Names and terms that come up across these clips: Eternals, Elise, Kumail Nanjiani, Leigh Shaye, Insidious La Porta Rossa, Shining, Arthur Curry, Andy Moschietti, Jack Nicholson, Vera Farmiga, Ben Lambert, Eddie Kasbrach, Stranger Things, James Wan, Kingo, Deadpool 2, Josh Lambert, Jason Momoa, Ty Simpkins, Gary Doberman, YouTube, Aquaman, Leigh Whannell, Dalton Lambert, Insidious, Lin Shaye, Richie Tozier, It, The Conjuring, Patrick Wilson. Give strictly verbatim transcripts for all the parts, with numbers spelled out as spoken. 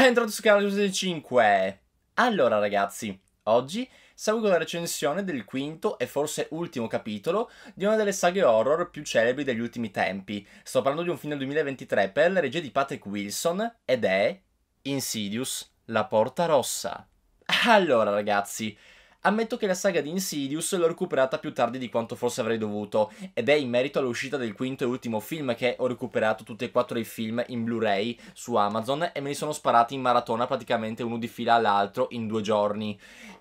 Bentornati sul canale del cinque. Allora ragazzi, oggi seguo la recensione del quinto e forse ultimo capitolo di una delle saghe horror più celebri degli ultimi tempi. Sto parlando di un film del duemilaventitré per la regia di Patrick Wilson ed è Insidious La Porta Rossa. Allora ragazzi, ammetto che la saga di Insidious l'ho recuperata più tardi di quanto forse avrei dovuto, ed è in merito all'uscita del quinto e ultimo film che ho recuperato tutti e quattro i film in Blu-ray su Amazon e me li sono sparati in maratona praticamente uno di fila all'altro in due giorni.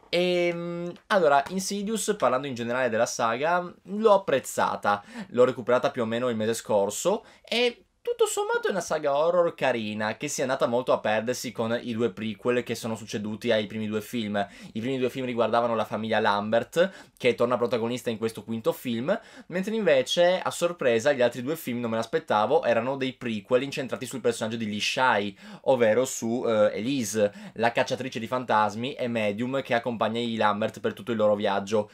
E allora, Insidious, parlando in generale della saga, l'ho apprezzata, l'ho recuperata più o meno il mese scorso e tutto sommato è una saga horror carina, che si è andata molto a perdersi con i due prequel che sono succeduti ai primi due film. I primi due film riguardavano la famiglia Lambert, che torna protagonista in questo quinto film, mentre invece, a sorpresa, gli altri due film, non me l'aspettavo, erano dei prequel incentrati sul personaggio di Leigh Shaye, ovvero su uh, Elise, la cacciatrice di fantasmi e medium che accompagna i Lambert per tutto il loro viaggio.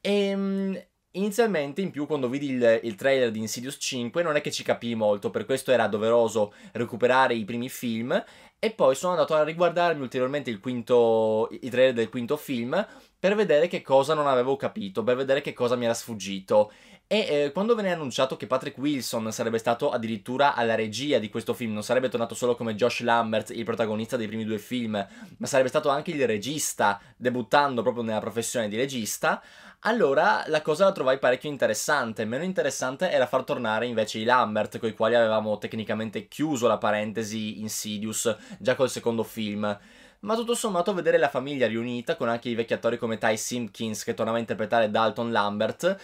Ehm... Inizialmente, in più, quando vidi il, il trailer di Insidious cinque non è che ci capii molto, per questo era doveroso recuperare i primi film e poi sono andato a riguardarmi ulteriormente il quinto, il trailer del quinto film per vedere che cosa non avevo capito, per vedere che cosa mi era sfuggito. E eh, quando venne annunciato che Patrick Wilson sarebbe stato addirittura alla regia di questo film, non sarebbe tornato solo come Josh Lambert, il protagonista dei primi due film, ma sarebbe stato anche il regista, debuttando proprio nella professione di regista, allora la cosa la trovai parecchio interessante. Meno interessante era far tornare invece i Lambert, coi quali avevamo tecnicamente chiuso la parentesi Insidious già col secondo film. Ma tutto sommato vedere la famiglia riunita, con anche i vecchi attori come Ty Simpkins che tornava a interpretare Dalton Lambert,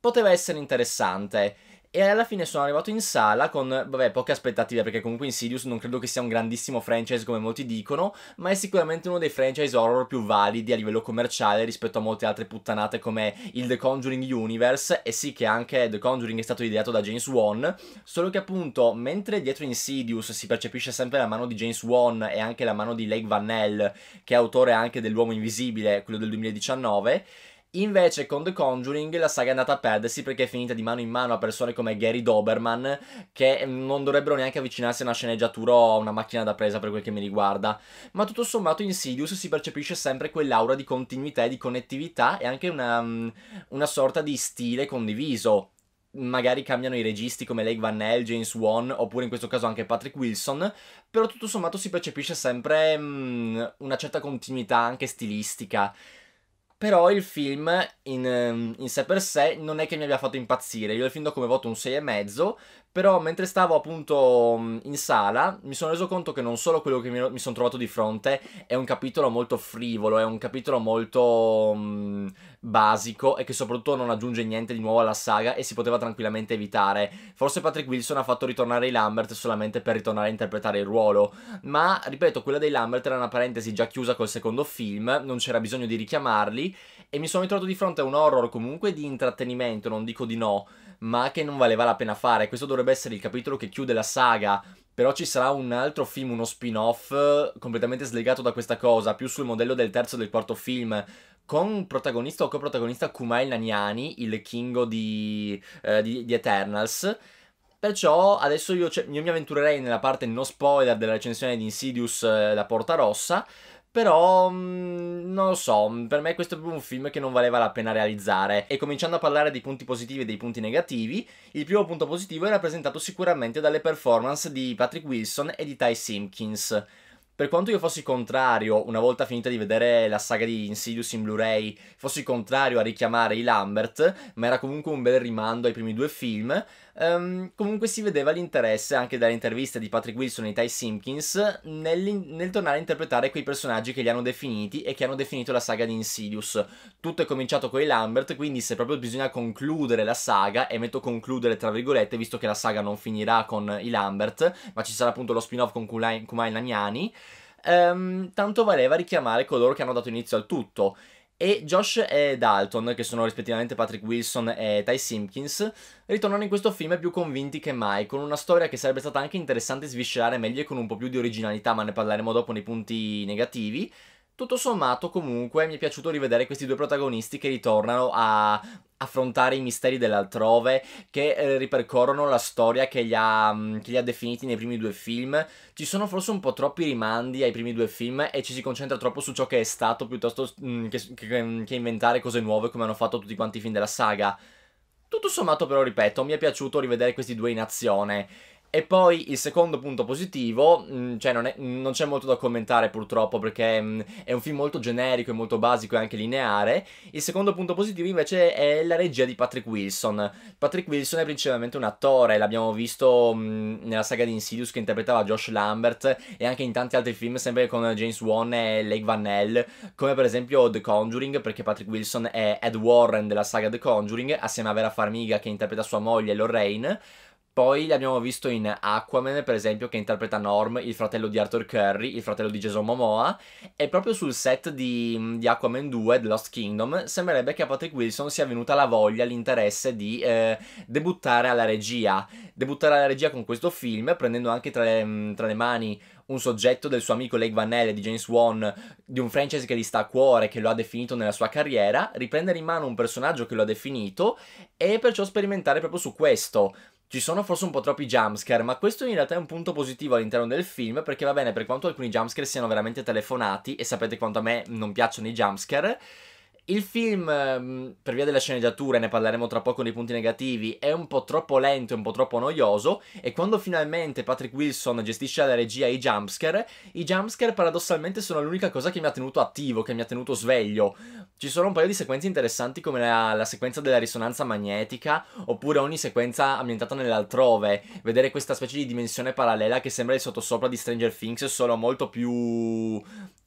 poteva essere interessante. E alla fine sono arrivato in sala con, vabbè, poche aspettative, perché comunque Insidious non credo che sia un grandissimo franchise come molti dicono, ma è sicuramente uno dei franchise horror più validi a livello commerciale rispetto a molte altre puttanate come il The Conjuring Universe. E sì che anche The Conjuring è stato ideato da James Wan, solo che appunto, mentre dietro Insidious si percepisce sempre la mano di James Wan e anche la mano di Leigh Whannell, che è autore anche dell'Uomo Invisibile, quello del duemiladiciannove, invece con The Conjuring la saga è andata a perdersi perché è finita di mano in mano a persone come Gary Doberman, che non dovrebbero neanche avvicinarsi a una sceneggiatura o a una macchina da presa per quel che mi riguarda. Ma tutto sommato Insidious si percepisce sempre quell'aura di continuità e di connettività e anche una, una sorta di stile condiviso. Magari cambiano i registi come Leigh Whannell, James Wan oppure in questo caso anche Patrick Wilson, però tutto sommato si percepisce sempre um, una certa continuità anche stilistica. Però il film in, in sé per sé non è che mi abbia fatto impazzire. Io il film do come voto un sei e mezzo, però mentre stavo appunto in sala mi sono reso conto che non solo quello che mi, mi sono trovato di fronte è un capitolo molto frivolo, è un capitolo molto um, basico e che soprattutto non aggiunge niente di nuovo alla saga e si poteva tranquillamente evitare. Forse Patrick Wilson ha fatto ritornare i Lambert solamente per ritornare a interpretare il ruolo, ma ripeto, quella dei Lambert era una parentesi già chiusa col secondo film, non c'era bisogno di richiamarli. E mi sono ritrovato di fronte a un horror comunque di intrattenimento, non dico di no, ma che non valeva la pena fare. Questo dovrebbe essere il capitolo che chiude la saga, però ci sarà un altro film, uno spin-off completamente slegato da questa cosa, più sul modello del terzo e del quarto film, con protagonista o coprotagonista Kumail Nanjiani, il Kingo di, eh, di, di Eternals. Perciò adesso io, io mi avventurerei nella parte no spoiler della recensione di Insidious eh, La Porta Rossa. Però, non lo so, per me questo è proprio un film che non valeva la pena realizzare. E cominciando a parlare dei punti positivi e dei punti negativi, il primo punto positivo è rappresentato sicuramente dalle performance di Patrick Wilson e di Ty Simpkins. Per quanto io fossi contrario, una volta finita di vedere la saga di Insidious in Blu-ray, fossi contrario a richiamare i Lambert, ma era comunque un bel rimando ai primi due film, um, comunque si vedeva l'interesse anche dalle interviste di Patrick Wilson e Ty Simpkins nel, nel tornare a interpretare quei personaggi che li hanno definiti e che hanno definito la saga di Insidious. Tutto è cominciato con i Lambert, quindi se proprio bisogna concludere la saga, e metto concludere tra virgolette, visto che la saga non finirà con i Lambert, ma ci sarà appunto lo spin-off con Kumail Nanjiani, Um, tanto valeva richiamare coloro che hanno dato inizio al tutto. E Josh e Dalton, che sono rispettivamente Patrick Wilson e Ty Simpkins, ritornano in questo film più convinti che mai, con una storia che sarebbe stata anche interessante sviscerare meglio e con un po' più di originalità, ma ne parleremo dopo nei punti negativi. tutto sommato comunque mi è piaciuto rivedere questi due protagonisti che ritornano a affrontare i misteri dell'altrove, che eh, ripercorrono la storia che li, ha, che li ha definiti nei primi due film. Ci sono forse un po' troppi rimandi ai primi due film e ci si concentra troppo su ciò che è stato piuttosto mh, che, che, che inventare cose nuove come hanno fatto tutti quanti i film della saga. Tutto sommato però, ripeto, mi è piaciuto rivedere questi due in azione. E poi il secondo punto positivo, cioè non c'è molto da commentare purtroppo perché è un film molto generico e molto basico e anche lineare. Il secondo punto positivo invece è la regia di Patrick Wilson. Patrick Wilson è principalmente un attore, l'abbiamo visto nella saga di Insidious che interpretava Josh Lambert e anche in tanti altri film sempre con James Wan e Leigh Whannell, come per esempio The Conjuring, perché Patrick Wilson è Ed Warren della saga The Conjuring assieme a Vera Farmiga che interpreta sua moglie Lorraine. Poi l'abbiamo visto in Aquaman, per esempio, che interpreta Norm, il fratello di Arthur Curry, il fratello di Jason Momoa, e proprio sul set di, di Aquaman due, The Lost Kingdom, sembrerebbe che a Patrick Wilson sia venuta la voglia, l'interesse di eh, debuttare alla regia. Debuttare alla regia con questo film, prendendo anche tra le, tra le mani un soggetto del suo amico Leigh Whannell e di James Wan, di un franchise che gli sta a cuore, che lo ha definito nella sua carriera, riprendere in mano un personaggio che lo ha definito, e perciò sperimentare proprio su questo. Ci sono forse un po' troppi jumpscare, ma questo in realtà è un punto positivo all'interno del film, perché va bene, per quanto alcuni jumpscare siano veramente telefonati, e sapete quanto a me non piacciono i jumpscare, il film, per via della sceneggiatura, ne parleremo tra poco nei punti negativi, è un po' troppo lento e un po' troppo noioso, e quando finalmente Patrick Wilson gestisce alla regia i jumpscare, i jumpscare paradossalmente sono l'unica cosa che mi ha tenuto attivo, che mi ha tenuto sveglio. Ci sono un paio di sequenze interessanti come la, la sequenza della risonanza magnetica, oppure ogni sequenza ambientata nell'altrove, vedere questa specie di dimensione parallela che sembra il sottosopra di Stranger Things, solo molto più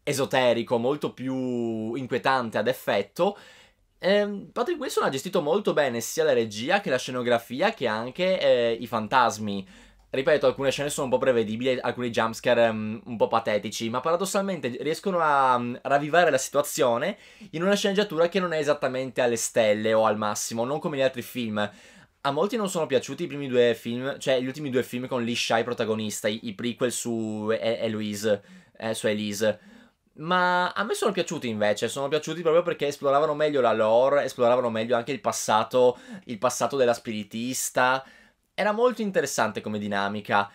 esoterico, molto più inquietante ad effetto. eh, Patrick Wilson ha gestito molto bene sia la regia che la scenografia che anche eh, i fantasmi. Ripeto, alcune scene sono un po' prevedibili, alcuni jumpscare um, un po' patetici, ma paradossalmente riescono a um, ravvivare la situazione in una sceneggiatura che non è esattamente alle stelle o al massimo, non come gli altri film. A molti non sono piaciuti i primi due film, cioè gli ultimi due film con Lin Shaye protagonista, i, i prequel su e Eloise, eh, su Elise. Ma a me sono piaciuti invece, sono piaciuti proprio perché esploravano meglio la lore, esploravano meglio anche il passato, il passato della spiritista. Era molto interessante come dinamica.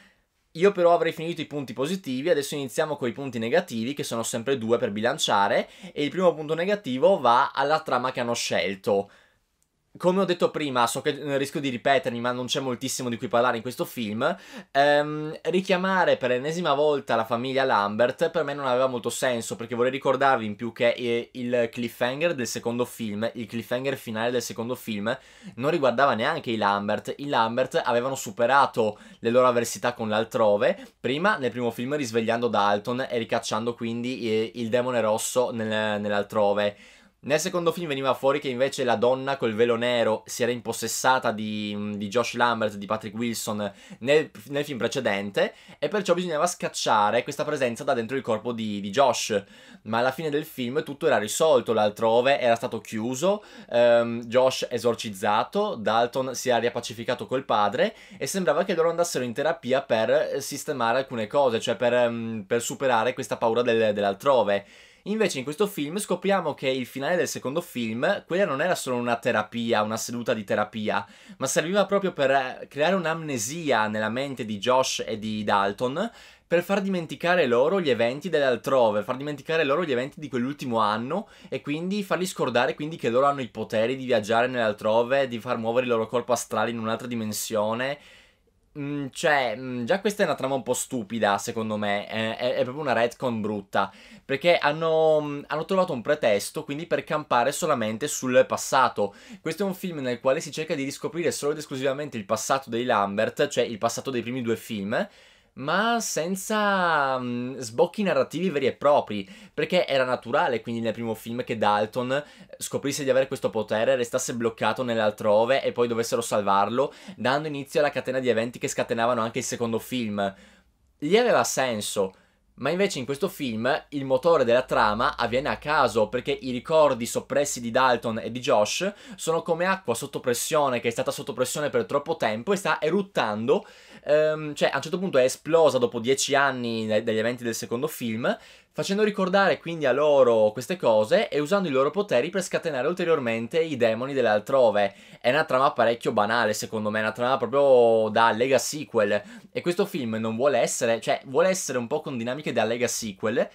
Io però avrei finito i punti positivi, adesso iniziamo con i punti negativi, che sono sempre due per bilanciare, e il primo punto negativo va alla trama che hanno scelto. Come ho detto prima, so che rischio di ripetermi, ma non c'è moltissimo di cui parlare in questo film. Ehm, richiamare per l'ennesima volta la famiglia Lambert per me non aveva molto senso, perché vorrei ricordarvi in più che il cliffhanger del secondo film, il cliffhanger finale del secondo film, non riguardava neanche i Lambert. I Lambert avevano superato le loro avversità con l'altrove, prima nel primo film risvegliando Dalton e ricacciando quindi il demone rosso nel, nell'altrove. Nel secondo film veniva fuori che invece la donna col velo nero si era impossessata di, di Josh Lambert, di Patrick Wilson, nel, nel film precedente, e perciò bisognava scacciare questa presenza da dentro il corpo di, di Josh. Ma alla fine del film tutto era risolto, l'altrove era stato chiuso, ehm, Josh esorcizzato, Dalton si era riappacificato col padre e sembrava che loro andassero in terapia per sistemare alcune cose, cioè per, per superare questa paura del, dell'altrove. Invece in questo film scopriamo che il finale del secondo film, quella non era solo una terapia, una seduta di terapia, ma serviva proprio per creare un'amnesia nella mente di Josh e di Dalton, per far dimenticare loro gli eventi dell'altrove, far dimenticare loro gli eventi di quell'ultimo anno e quindi farli scordare quindi che loro hanno i poteri di viaggiare nell'altrove, di far muovere il loro corpo astrale in un'altra dimensione. Cioè, già questa è una trama un po' stupida, secondo me, è, è proprio una retcon brutta, perché hanno, hanno trovato un pretesto quindi per campare solamente sul passato. Questo è un film nel quale si cerca di riscoprire solo ed esclusivamente il passato dei Lambert, cioè il passato dei primi due film, ma senza um, sbocchi narrativi veri e propri, perché era naturale quindi nel primo film che Dalton scoprisse di avere questo potere, restasse bloccato nell'altrove e poi dovessero salvarlo, dando inizio alla catena di eventi che scatenavano anche il secondo film. Gli aveva senso. Ma invece in questo film il motore della trama avviene a caso, perché i ricordi soppressi di Dalton e di Josh sono come acqua sotto pressione, che è stata sotto pressione per troppo tempo e sta eruttando ehm, cioè a un certo punto è esplosa dopo dieci anni dagli eventi del secondo film, facendo ricordare quindi a loro queste cose e usando i loro poteri per scatenare ulteriormente i demoni delle altrove. È una trama parecchio banale, secondo me, è una trama proprio da Lega Sequel, e questo film non vuole essere, cioè vuole essere un po' con dinamiche da Lega Sequel,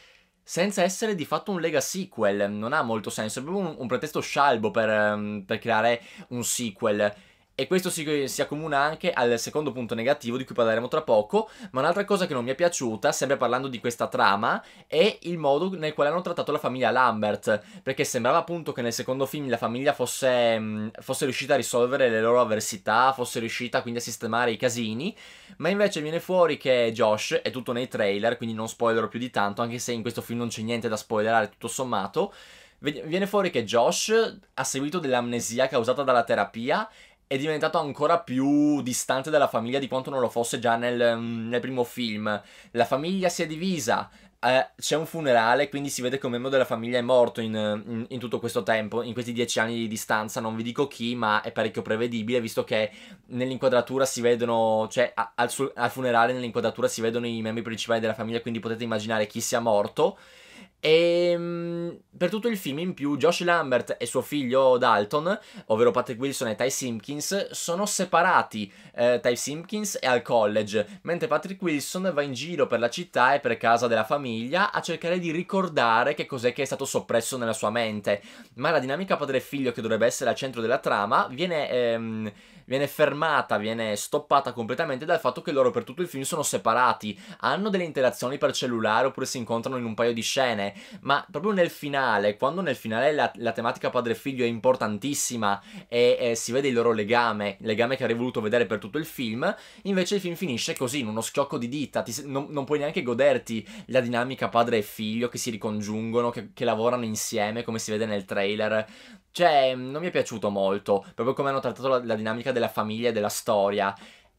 senza essere di fatto un Lega Sequel. Non ha molto senso, è proprio un, un pretesto scialbo per, per creare un sequel. E questo si, si accomuna anche al secondo punto negativo di cui parleremo tra poco, ma un'altra cosa che non mi è piaciuta, sempre parlando di questa trama, è il modo nel quale hanno trattato la famiglia Lambert, perché sembrava appunto che nel secondo film la famiglia fosse, fosse riuscita a risolvere le loro avversità, fosse riuscita quindi a sistemare i casini, ma invece viene fuori che Josh, è tutto nei trailer, quindi non spoilerò più di tanto, anche se in questo film non c'è niente da spoilerare tutto sommato, viene fuori che Josh, a seguito dell'amnesia causata dalla terapia, è diventato ancora più distante dalla famiglia di quanto non lo fosse già nel, nel primo film. La famiglia si è divisa, eh, c'è un funerale, quindi si vede che un membro della famiglia è morto in, in, in tutto questo tempo, in questi dieci anni di distanza. Non vi dico chi, ma è parecchio prevedibile, visto che nell'inquadratura si vedono, cioè a, al, al funerale nell'inquadratura si vedono i membri principali della famiglia, quindi potete immaginare chi sia morto. E per tutto il film in più Josh Lambert e suo figlio Dalton, ovvero Patrick Wilson e Ty Simpkins, sono separati. eh, Ty Simpkins è al college, mentre Patrick Wilson va in giro per la città e per casa della famiglia a cercare di ricordare che cos'è che è stato soppresso nella sua mente, ma la dinamica padre e figlio, che dovrebbe essere al centro della trama, viene, ehm, viene fermata, viene stoppata completamente dal fatto che loro per tutto il film sono separati, hanno delle interazioni per cellulare oppure si incontrano in un paio di scene. Ma proprio nel finale, quando nel finale la, la tematica padre figlio è importantissima e eh, si vede il loro legame, legame che avrei voluto vedere per tutto il film, invece il film finisce così, in uno schiocco di dita. Ti, non, non puoi neanche goderti la dinamica padre e figlio che si ricongiungono, che, che lavorano insieme come si vede nel trailer. Cioè non mi è piaciuto molto, proprio come hanno trattato la, la dinamica della famiglia e della storia.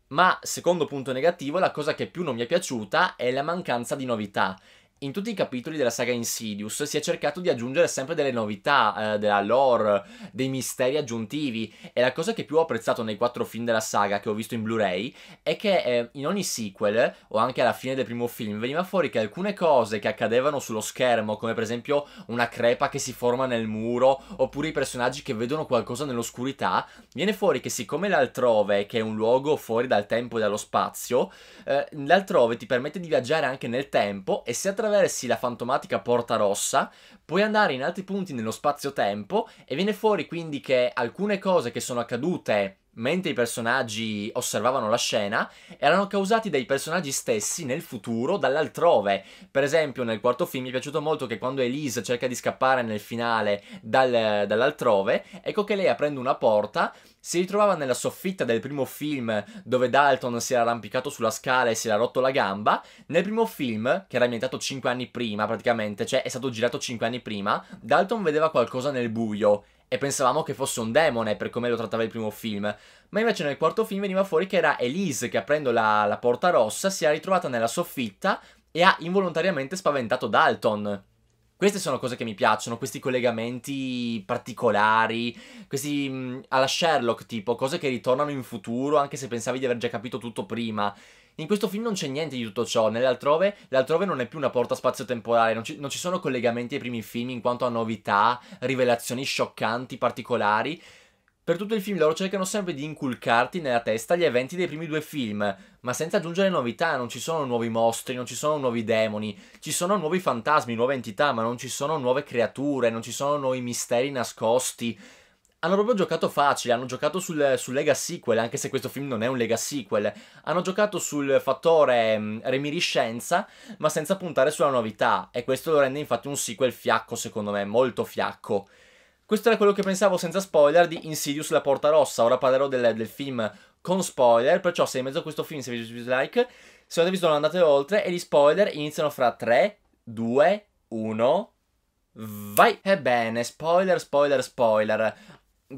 Ma secondo punto negativo, la cosa che più non mi è piaciuta è la mancanza di novità. In tutti i capitoli della saga Insidious si è cercato di aggiungere sempre delle novità, eh, della lore, dei misteri aggiuntivi, e la cosa che più ho apprezzato nei quattro film della saga che ho visto in Blu-ray è che eh, in ogni sequel, o anche alla fine del primo film, veniva fuori che alcune cose che accadevano sullo schermo, come per esempio una crepa che si forma nel muro, oppure i personaggi che vedono qualcosa nell'oscurità, viene fuori che siccome l'altrove, che è un luogo fuori dal tempo e dallo spazio, eh, l'altrove ti permette di viaggiare anche nel tempo, e se attraverso attraversi la fantomatica Porta Rossa puoi andare in altri punti nello spazio-tempo, e viene fuori quindi che alcune cose che sono accadute mentre i personaggi osservavano la scena erano causati dai personaggi stessi nel futuro dall'altrove. Per esempio nel quarto film mi è piaciuto molto che quando Elise cerca di scappare nel finale dal, dall'altrove, ecco che lei, aprendo una porta, si ritrovava nella soffitta del primo film dove Dalton si era arrampicato sulla scala e si era rotto la gamba. Nel primo film, che era ambientato cinque anni prima praticamente, cioè è stato girato cinque anni prima, Dalton vedeva qualcosa nel buio e pensavamo che fosse un demone per come lo trattava il primo film, ma invece nel quarto film veniva fuori che era Elise che, aprendo la, la Porta Rossa, si è ritrovata nella soffitta e ha involontariamente spaventato Dalton. Queste sono cose che mi piacciono, questi collegamenti particolari, questi mh, alla Sherlock tipo, cose che ritornano in futuro anche se pensavi di aver già capito tutto prima. In questo film non c'è niente di tutto ciò, nell'altrove l'altrove non è più una porta spazio-temporale, non ci, non ci sono collegamenti ai primi film in quanto a novità, rivelazioni scioccanti, particolari. Per tutto il film loro cercano sempre di inculcarti nella testa gli eventi dei primi due film, ma senza aggiungere novità. Non ci sono nuovi mostri, non ci sono nuovi demoni, ci sono nuovi fantasmi, nuove entità, ma non ci sono nuove creature, non ci sono nuovi misteri nascosti. Hanno proprio giocato facile, hanno giocato sul, sul Lega Sequel, anche se questo film non è un Lega Sequel. Hanno giocato sul fattore mh, reminiscenza, ma senza puntare sulla novità, e questo lo rende infatti un sequel fiacco, secondo me, molto fiacco. Questo era quello che pensavo senza spoiler di Insidious La Porta Rossa. Ora parlerò del, del film con spoiler, perciò se in mezzo a questo film, se vi piace like, se non avete visto non andate oltre, e gli spoiler iniziano fra tre, due, uno, vai! Ebbene, spoiler, spoiler, spoiler...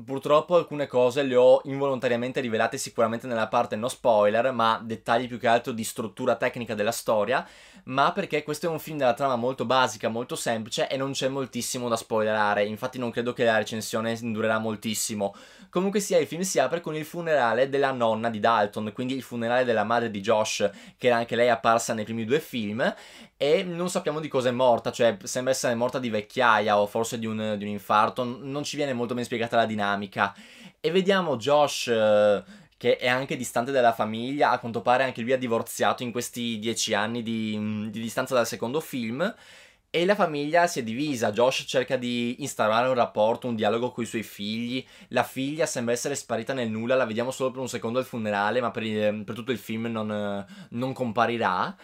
purtroppo alcune cose le ho involontariamente rivelate sicuramente nella parte no spoiler, ma dettagli più che altro di struttura tecnica della storia, ma perché questo è un film della trama molto basica, molto semplice e non c'è moltissimo da spoilerare, infatti non credo che la recensione durerà moltissimo. Comunque sia, il film si apre con il funerale della nonna di Dalton, quindi il funerale della madre di Josh, che era anche lei apparsa nei primi due film, e non sappiamo di cosa è morta, cioè sembra essere morta di vecchiaia o forse di un, di un infarto, non ci viene molto ben spiegata la dinamica. Dinamica. E vediamo Josh eh, che è anche distante dalla famiglia, a quanto pare anche lui ha divorziato in questi dieci anni di, di distanza dal secondo film, e la famiglia si è divisa. Josh cerca di instaurare un rapporto, un dialogo con i suoi figli, la figlia sembra essere sparita nel nulla, la vediamo solo per un secondo al funerale, ma per, il, per tutto il film non, non comparirà.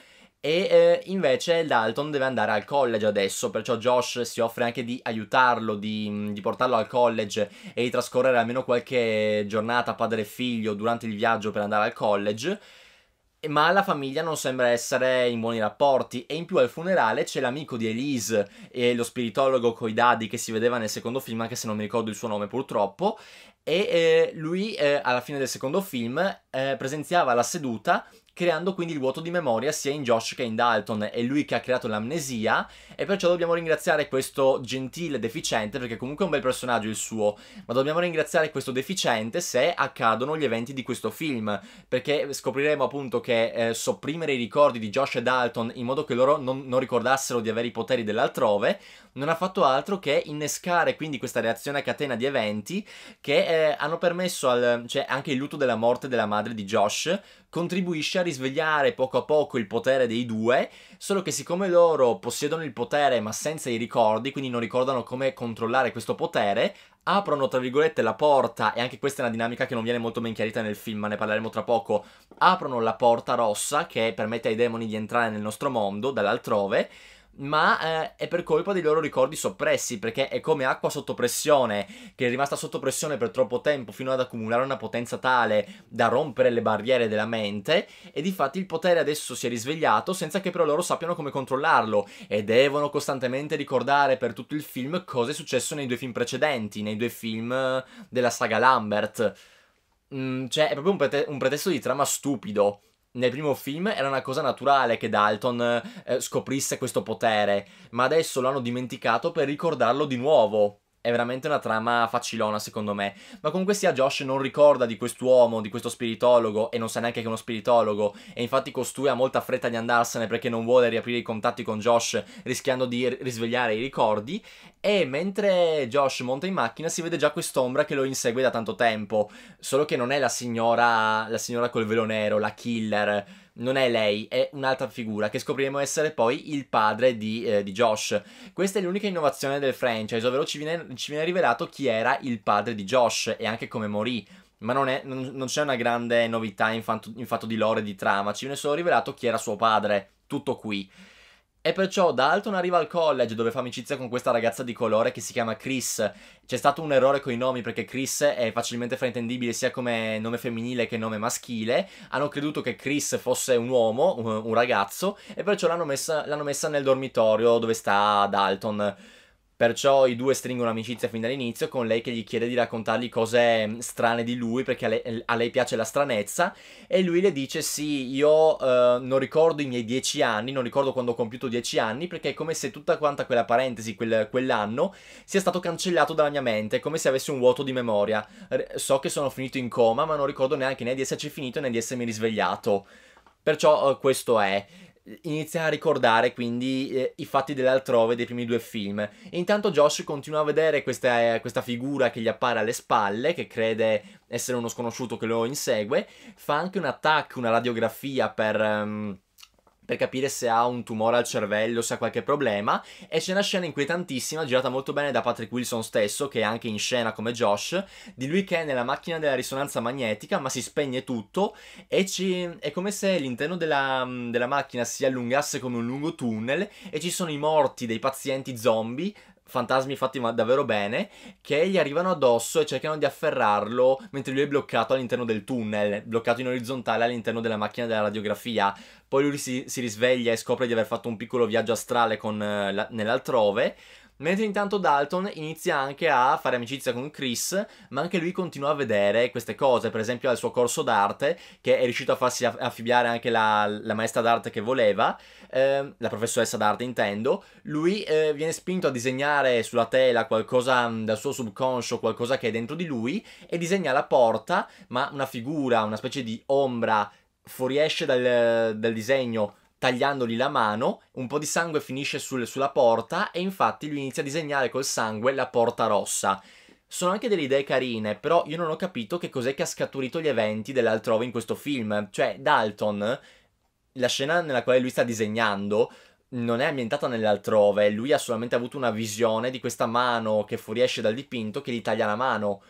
E eh, invece Dalton deve andare al college adesso, perciò Josh si offre anche di aiutarlo, di, di portarlo al college e di trascorrere almeno qualche giornata padre e figlio durante il viaggio per andare al college, ma la famiglia non sembra essere in buoni rapporti. E in più al funerale c'è l'amico di Elise e lo spiritologo coi dadi che si vedeva nel secondo film, anche se non mi ricordo il suo nome purtroppo, e eh, lui eh, alla fine del secondo film eh, presenziava la seduta, creando quindi il vuoto di memoria sia in Josh che in Dalton. È lui che ha creato l'amnesia e perciò dobbiamo ringraziare questo gentile deficiente, perché comunque è un bel personaggio il suo, ma dobbiamo ringraziare questo deficiente se accadono gli eventi di questo film, perché scopriremo appunto che eh, sopprimere i ricordi di Josh e Dalton in modo che loro non, non ricordassero di avere i poteri dell'altrove non ha fatto altro che innescare quindi questa reazione a catena di eventi che eh, hanno permesso al, cioè anche il lutto della morte della madre di Josh contribuisce a risvegliare poco a poco il potere dei due, solo che siccome loro possiedono il potere ma senza i ricordi, quindi non ricordano come controllare questo potere, aprono tra virgolette la porta, e anche questa è una dinamica che non viene molto ben chiarita nel film, ma ne parleremo tra poco, aprono la porta rossa che permette ai demoni di entrare nel nostro mondo dall'altrove, ma eh, è per colpa dei loro ricordi soppressi, perché è come acqua sotto pressione che è rimasta sotto pressione per troppo tempo fino ad accumulare una potenza tale da rompere le barriere della mente, e difatti il potere adesso si è risvegliato senza che però loro sappiano come controllarlo e devono costantemente ricordare per tutto il film cosa è successo nei due film precedenti, nei due film della saga Lambert. Mm, cioè è proprio un, prete- un pretesto di trama stupido. Nel primo film era una cosa naturale che Dalton eh, scoprisse questo potere, ma adesso lo hanno dimenticato per ricordarlo di nuovo. È veramente una trama facilona secondo me. Ma comunque sia, Josh non ricorda di quest'uomo, di questo spiritologo, e non sa neanche che è uno spiritologo, e infatti costui ha molta fretta di andarsene perché non vuole riaprire i contatti con Josh rischiando di risvegliare i ricordi. E mentre Josh monta in macchina si vede già quest'ombra che lo insegue da tanto tempo, solo che non è la signora, la signora col velo nero, la killer, non è lei, è un'altra figura che scopriremo essere poi il padre di, eh, di Josh. Questa è l'unica innovazione del franchise, ovvero ci viene, ci viene rivelato chi era il padre di Josh e anche come morì, ma non, è, non, non c'è una grande novità in fatto, in fatto di lore e di trama, ci viene solo rivelato chi era suo padre, tutto qui. E perciò Dalton arriva al college dove fa amicizia con questa ragazza di colore che si chiama Chris. C'è stato un errore con i nomi perché Chris è facilmente fraintendibile sia come nome femminile che nome maschile. Hanno creduto che Chris fosse un uomo, un, un ragazzo, e perciò l'hanno messa, l'hanno messa nel dormitorio dove sta Dalton. Perciò i due stringono amicizia fin dall'inizio, con lei che gli chiede di raccontargli cose strane di lui, perché a lei, a lei piace la stranezza, e lui le dice sì, io eh, non ricordo i miei dieci anni, non ricordo quando ho compiuto dieci anni, perché è come se tutta quanta quella parentesi, quel, quell'anno, sia stato cancellato dalla mia mente, come se avessi un vuoto di memoria. So che sono finito in coma, ma non ricordo neanche né di esserci finito né di essermi risvegliato. Perciò eh, questo è... Inizia a ricordare quindi eh, i fatti dell'altrove dei primi due film, e intanto Josh continua a vedere questa, eh, questa figura che gli appare alle spalle, che crede essere uno sconosciuto che lo insegue. Fa anche un attacco, una radiografia per... Um... per capire se ha un tumore al cervello, se ha qualche problema, e c'è una scena inquietantissima girata molto bene da Patrick Wilson stesso, che è anche in scena come Josh, di lui che è nella macchina della risonanza magnetica, ma si spegne tutto e ci... è come se l'interno della, della macchina si allungasse come un lungo tunnel, e ci sono i morti dei pazienti zombie, fantasmi fatti davvero bene, che gli arrivano addosso e cercano di afferrarlo mentre lui è bloccato all'interno del tunnel, bloccato in orizzontale all'interno della macchina della radiografia. Poi lui si, si risveglia e scopre di aver fatto un piccolo viaggio astrale con, eh, nell'altrove, Mentre intanto Dalton inizia anche a fare amicizia con Chris, ma anche lui continua a vedere queste cose, per esempio al suo corso d'arte, che è riuscito a farsi affibbiare anche la, la maestra d'arte che voleva, eh, la professoressa d'arte intendo. Lui eh, viene spinto a disegnare sulla tela qualcosa dal suo subconscio, qualcosa che è dentro di lui, e disegna la porta, ma una figura, una specie di ombra, fuoriesce dal, dal disegno tagliandogli la mano, un po' di sangue finisce sul, sulla porta e infatti lui inizia a disegnare col sangue la porta rossa. Sono anche delle idee carine, però io non ho capito che cos'è che ha scaturito gli eventi dell'altrove in questo film. Cioè, Dalton, la scena nella quale lui sta disegnando non è ambientata nell'altrove, lui ha solamente avuto una visione di questa mano che fuoriesce dal dipinto che gli taglia la mano.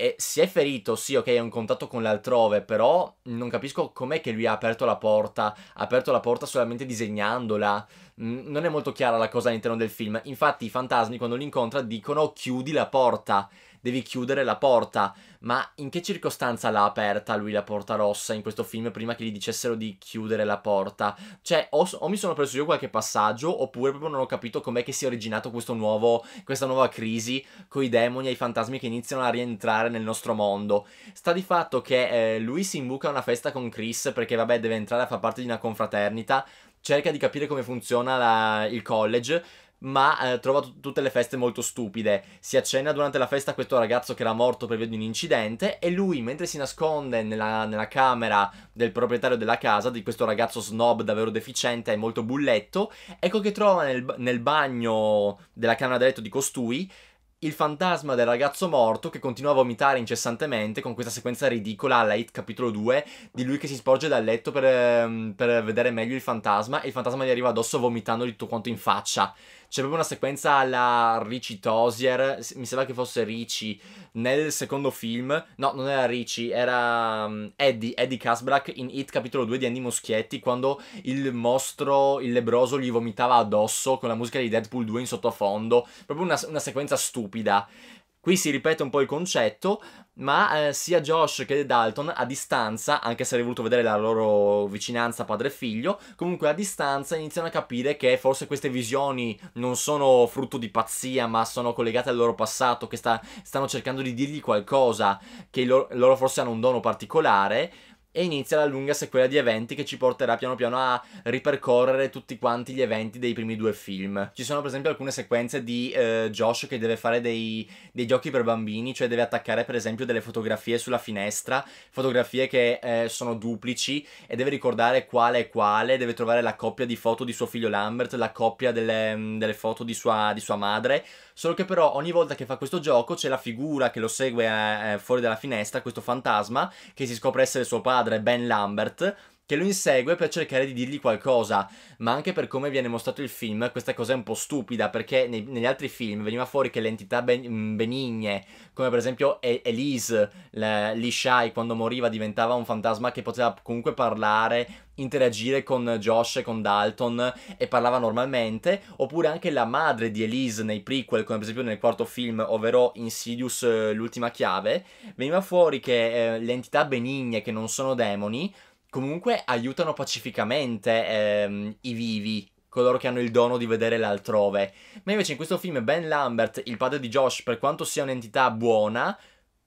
E si è ferito, sì, ok, è un contatto con l'altrove, però non capisco com'è che lui ha aperto la porta, ha aperto la porta solamente disegnandola. Non è molto chiara la cosa all'interno del film. Infatti i fantasmi quando li incontra dicono chiudi la porta, devi chiudere la porta. Ma in che circostanza l'ha aperta lui la porta rossa in questo film prima che gli dicessero di chiudere la porta? Cioè, o, o mi sono perso io qualche passaggio, oppure proprio non ho capito com'è che si è originato questo nuovo, questa nuova crisi coi demoni e i fantasmi che iniziano a rientrare nel nostro mondo. Sta di fatto che eh, lui si imbuca a una festa con Chris perché vabbè deve entrare a far parte di una confraternita, cerca di capire come funziona la, il college, ma eh, trova tutte le feste molto stupide. Si accenna durante la festa a questo ragazzo che era morto per via di un incidente e lui, mentre si nasconde nella, nella camera del proprietario della casa, di questo ragazzo snob davvero deficiente e molto bulletto, ecco che trova nel, nel bagno della camera da letto di costui il fantasma del ragazzo morto che continua a vomitare incessantemente con questa sequenza ridicola alla It capitolo due di lui che si sporge dal letto per, per vedere meglio il fantasma e il fantasma gli arriva addosso vomitandogli tutto quanto in faccia. C'è proprio una sequenza alla Richie Tozier, mi sembra che fosse Richie, nel secondo film. No, non era Richie, era Eddie, Eddie Kasbrach in It capitolo due di Andy Moschietti, quando il mostro, il lebroso, gli vomitava addosso con la musica di Deadpool due in sottofondo. Proprio una, una sequenza stupida. Qui si ripete un po' il concetto, ma eh, sia Josh che Dalton a distanza, anche se avrei voluto vedere la loro vicinanza padre e figlio, comunque a distanza iniziano a capire che forse queste visioni non sono frutto di pazzia, ma sono collegate al loro passato, che sta, stanno cercando di dirgli qualcosa, che loro, loro forse hanno un dono particolare. E inizia la lunga sequela di eventi che ci porterà piano piano a ripercorrere tutti quanti gli eventi dei primi due film. Ci sono per esempio alcune sequenze di eh, Josh che deve fare dei, dei giochi per bambini, cioè deve attaccare per esempio delle fotografie sulla finestra, fotografie che eh, sono duplici e deve ricordare quale è quale, deve trovare la coppia di foto di suo figlio Lambert, la coppia delle, delle foto di sua, di sua madre, solo che però ogni volta che fa questo gioco c'è la figura che lo segue eh, fuori dalla finestra, questo fantasma che si scopre essere suo padre, Ben Lambert, che lo insegue per cercare di dirgli qualcosa, ma anche per come viene mostrato il film questa cosa è un po' stupida, perché nei, negli altri film veniva fuori che le entità ben, benigne, come per esempio Elise, Leigh Shaye, quando moriva diventava un fantasma che poteva comunque parlare, interagire con Josh e con Dalton e parlava normalmente, oppure anche la madre di Elise nei prequel, come per esempio nel quarto film, ovvero Insidious l'ultima chiave, veniva fuori che eh, le entità benigne che non sono demoni comunque aiutano pacificamente ehm, i vivi, coloro che hanno il dono di vedere l'altrove, ma invece in questo film Ben Lambert, il padre di Josh, per quanto sia un'entità buona,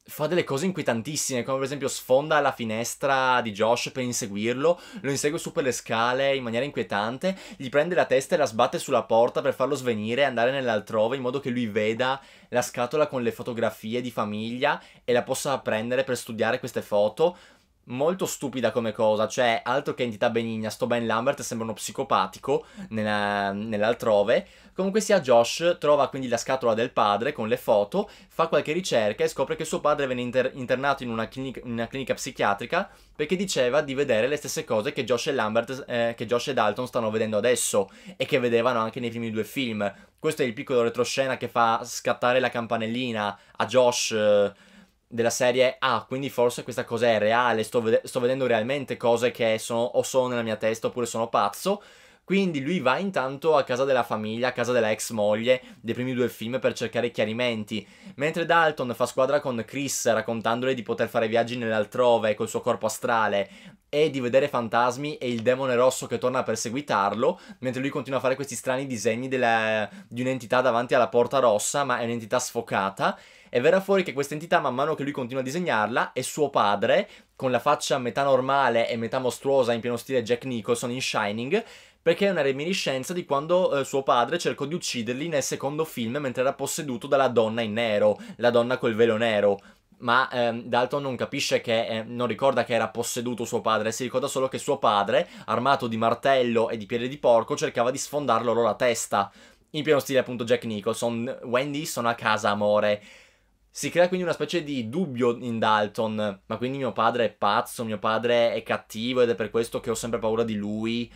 fa delle cose inquietantissime, come per esempio sfonda la finestra di Josh per inseguirlo, lo insegue su per le scale in maniera inquietante, gli prende la testa e la sbatte sulla porta per farlo svenire e andare nell'altrove in modo che lui veda la scatola con le fotografie di famiglia e la possa prendere per studiare queste foto. Molto stupida come cosa, cioè altro che entità benigna, sto Ben Lambert sembra uno psicopatico nella, nell'altrove. Comunque sia, Josh trova quindi la scatola del padre con le foto, fa qualche ricerca e scopre che suo padre venne inter internato in una, clinica, in una clinica psichiatrica perché diceva di vedere le stesse cose che Josh e Lambert, eh, che Josh e Dalton stanno vedendo adesso e che vedevano anche nei primi due film. Questo è il piccolo retroscena che fa scattare la campanellina a Josh eh, della serie, ah, quindi forse questa cosa è reale, sto, ved sto vedendo realmente cose che sono o sono nella mia testa oppure sono pazzo. Quindi lui va intanto a casa della famiglia, a casa della ex moglie dei primi due film per cercare chiarimenti, mentre Dalton fa squadra con Chris raccontandole di poter fare viaggi nell'altrove col suo corpo astrale e di vedere fantasmi e il demone rosso che torna a perseguitarlo, mentre lui continua a fare questi strani disegni della, di un'entità davanti alla Porta Rossa, ma è un'entità sfocata. E verrà fuori che questa entità, man mano che lui continua a disegnarla, è suo padre, con la faccia metà normale e metà mostruosa in pieno stile Jack Nicholson in Shining, perché è una reminiscenza di quando eh, suo padre cercò di ucciderli nel secondo film mentre era posseduto dalla donna in nero, la donna col velo nero. Ma ehm, Dalton non capisce che, eh, non ricorda che era posseduto suo padre, si ricorda solo che suo padre, armato di martello e di piede di porco, cercava di sfondar loro la testa. In pieno stile appunto Jack Nicholson. Wendy, sono a casa amore. Si crea quindi una specie di dubbio in Dalton, ma quindi mio padre è pazzo, mio padre è cattivo ed è per questo che ho sempre paura di lui.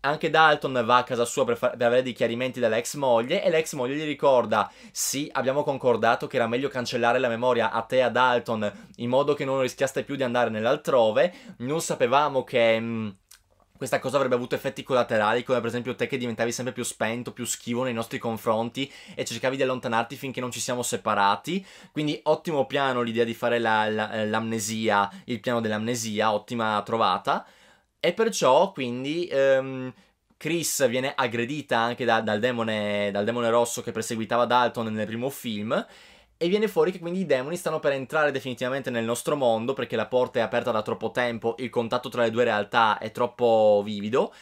Anche Dalton va a casa sua per, per avere dei chiarimenti dall'ex moglie e l'ex moglie gli ricorda: sì, abbiamo concordato che era meglio cancellare la memoria a te, a Dalton, in modo che non rischiaste più di andare nell'altrove, non sapevamo che mh, questa cosa avrebbe avuto effetti collaterali, come per esempio te che diventavi sempre più spento, più schivo nei nostri confronti e cercavi di allontanarti finché non ci siamo separati. Quindi ottimo piano l'idea di fare la, la, l'amnesia, il piano dell'amnesia, ottima trovata. E perciò quindi um, Chris viene aggredita anche da, dal, demone, dal demone rosso che perseguitava Dalton nel primo film, e viene fuori che quindi i demoni stanno per entrare definitivamente nel nostro mondo perché la porta è aperta da troppo tempo, il contatto tra le due realtà è troppo vivido.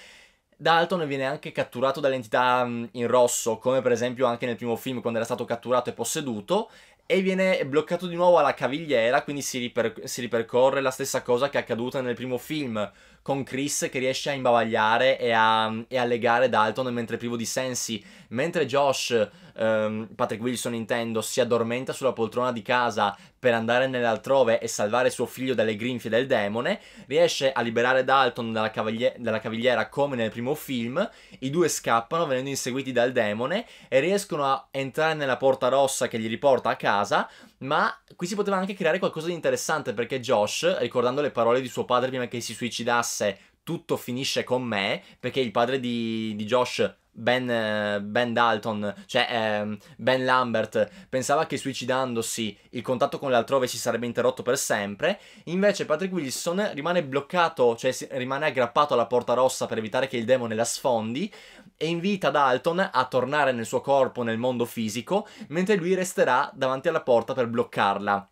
Dalton viene anche catturato dalle entità in rosso, come per esempio anche nel primo film quando era stato catturato e posseduto, e viene bloccato di nuovo alla cavigliera, quindi si, riper- si ripercorre la stessa cosa che è accaduta nel primo film, con Chris che riesce a imbavagliare e a, e a legare Dalton mentre privo di sensi, mentre Josh, ehm, Patrick Wilson intendo, si addormenta sulla poltrona di casa per andare nell'altrove e salvare suo figlio dalle grinfie del demone, riesce a liberare Dalton dalla, caviglie- dalla cavigliera come nel primo film, i due scappano venendo inseguiti dal demone e riescono a entrare nella Porta Rossa che li riporta a casa. Ma qui si poteva anche creare qualcosa di interessante, perché Josh, ricordando le parole di suo padre prima che si suicidasse, tutto finisce con me, perché il padre di, di Josh, Ben, Ben Dalton, cioè eh, Ben Lambert, pensava che suicidandosi il contatto con l'altrove si sarebbe interrotto per sempre, invece Patrick Wilson rimane bloccato, cioè rimane aggrappato alla Porta Rossa per evitare che il demone la sfondi, e invita Dalton a tornare nel suo corpo, nel mondo fisico, mentre lui resterà davanti alla porta per bloccarla.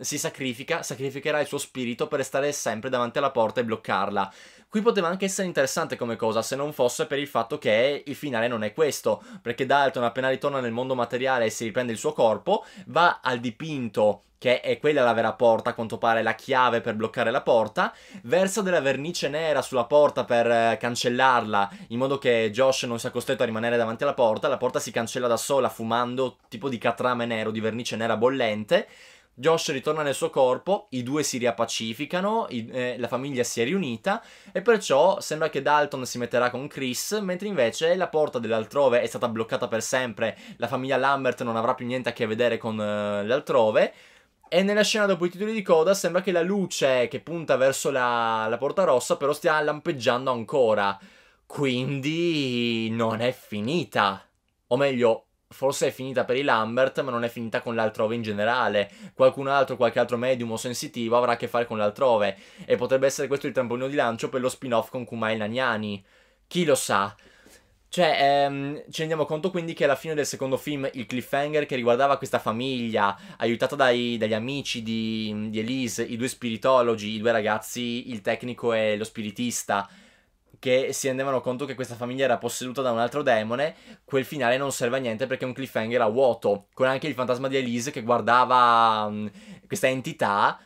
Si sacrifica, sacrificherà il suo spirito per restare sempre davanti alla porta e bloccarla. Qui poteva anche essere interessante come cosa, se non fosse per il fatto che il finale non è questo, perché Dalton appena ritorna nel mondo materiale e si riprende il suo corpo, va al dipinto, che è quella la vera porta, a quanto pare la chiave per bloccare la porta, versa della vernice nera sulla porta per cancellarla, in modo che Josh non sia costretto a rimanere davanti alla porta, la porta si cancella da sola fumando tipo di catrame nero, di vernice nera bollente. Josh ritorna nel suo corpo, i due si riappacificano, i, eh, la famiglia si è riunita e perciò sembra che Dalton si metterà con Chris, mentre invece la porta dell'altrove è stata bloccata per sempre, la famiglia Lambert non avrà più niente a che vedere con eh, l'altrove. E nella scena dopo i titoli di coda sembra che la luce che punta verso la, la Porta Rossa però stia lampeggiando ancora, quindi non è finita, o meglio forse è finita per i Lambert, ma non è finita con l'altrove in generale. Qualcun altro, qualche altro medium o sensitivo avrà a che fare con l'altrove, e potrebbe essere questo il trampolino di lancio per lo spin-off con Kumail Nanjiani. Chi lo sa? Cioè, ehm, ci rendiamo conto quindi che alla fine del secondo film il cliffhanger che riguardava questa famiglia, aiutata dai, dagli amici di, di Elise, i due spiritologi, i due ragazzi, il tecnico e lo spiritista, che si rendevano conto che questa famiglia era posseduta da un altro demone, quel finale non serve a niente perché è un cliffhanger a vuoto, con anche il fantasma di Elise che guardava um, questa entità,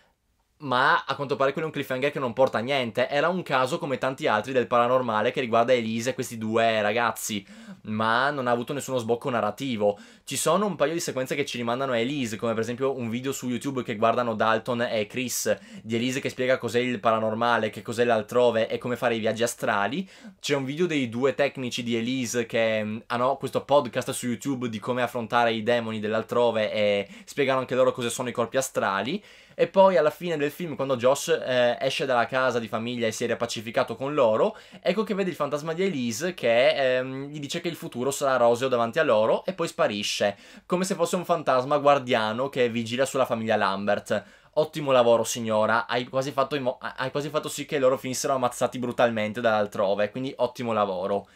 ma a quanto pare quello è un cliffhanger che non porta a niente. Era un caso come tanti altri del paranormale che riguarda Elise e questi due ragazzi, ma non ha avuto nessuno sbocco narrativo. Ci sono un paio di sequenze che ci rimandano a Elise, come per esempio un video su YouTube che guardano Dalton e Chris, di Elise che spiega cos'è il paranormale, che cos'è l'altrove e come fare i viaggi astrali. C'è un video dei due tecnici di Elise che hanno questo podcast su YouTube di come affrontare i demoni dell'altrove e spiegano anche loro cosa sono i corpi astrali. e poi alla fine del film, quando Josh eh, esce dalla casa di famiglia e si è riappacificato con loro, ecco che vede il fantasma di Elise che ehm, gli dice che il futuro sarà roseo davanti a loro e poi sparisce, come se fosse un fantasma guardiano che vigila sulla famiglia Lambert. Ottimo lavoro, signora, hai quasi fatto, hai quasi fatto sì che loro finissero ammazzati brutalmente dall'altrove, quindi ottimo lavoro.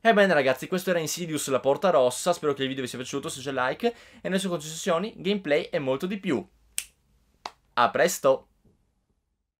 Ebbene ragazzi, questo era Insidious La Porta Rossa, spero che il video vi sia piaciuto, se c'è like, e nelle sue concessioni, gameplay e molto di più. A presto!